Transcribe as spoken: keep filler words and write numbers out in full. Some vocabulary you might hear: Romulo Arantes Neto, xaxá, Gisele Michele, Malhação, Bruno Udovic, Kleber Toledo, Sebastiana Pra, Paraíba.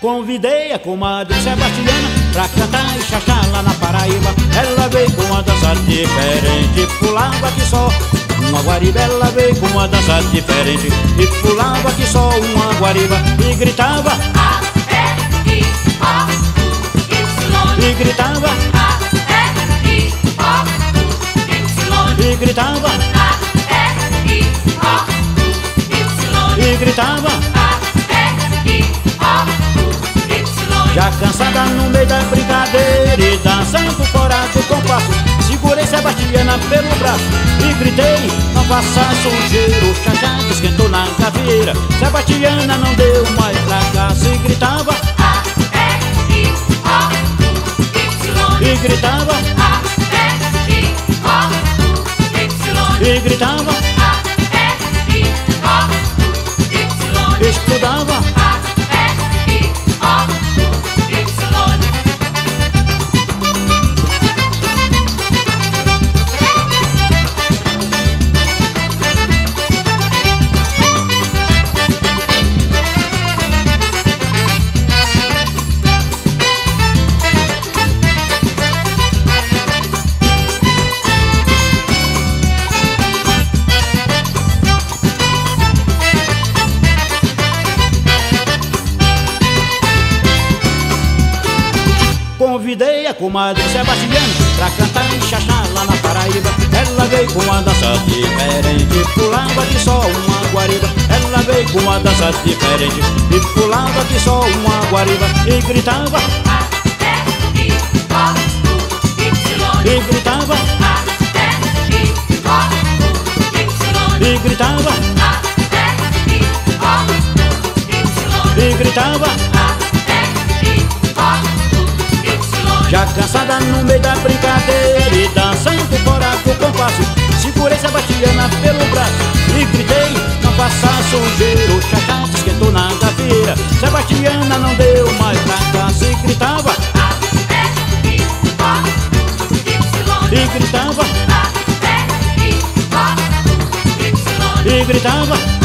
Convidei a comadre Sebastiana pra cantar e xaxá lá na Paraíba. Ela veio com uma dança diferente, pulava que só uma guariba. Ela veio com uma dança diferente e pulava que só uma guariba. E gritava A, E, I, O, U, Y. E gritava A, E, I, O, U, Y. E gritava A, E, I, O, U, Y. E gritava já cansada no meio da brincadeira e dançando fora do compasso, segurei Sebastiana pelo braço e gritei, não faça sujeira. O xaxá que esquentou na caveira, Sebastiana não deu mais fracasso. E gritava A, E, I, O, Y. E gritava A, E, I, O, Y. E gritava A, E, I, O, Y. Estudava Convidei a comadre Sebastiana pra cantar e xaxá lá na Paraíba. Ela veio com uma dança diferente, pulava que só uma guariba. Ela veio com uma dança diferente e pulava que só uma guariba. E gritava A, E, I, O, U, Y. E gritava A, E, I, O, U, Y. E gritava A, E, I, O, Y. E gritava já cansada no meio da brincadeira e dançando fora do compasso, segurei Sebastiana pelo braço e gritei, não faça sujeira. O xaxá que esquentou na caveira, Sebastiana não deu mais fracasso. E gritava A, E, I, O, Y. E gritava A, E, I, O, Y. E gritava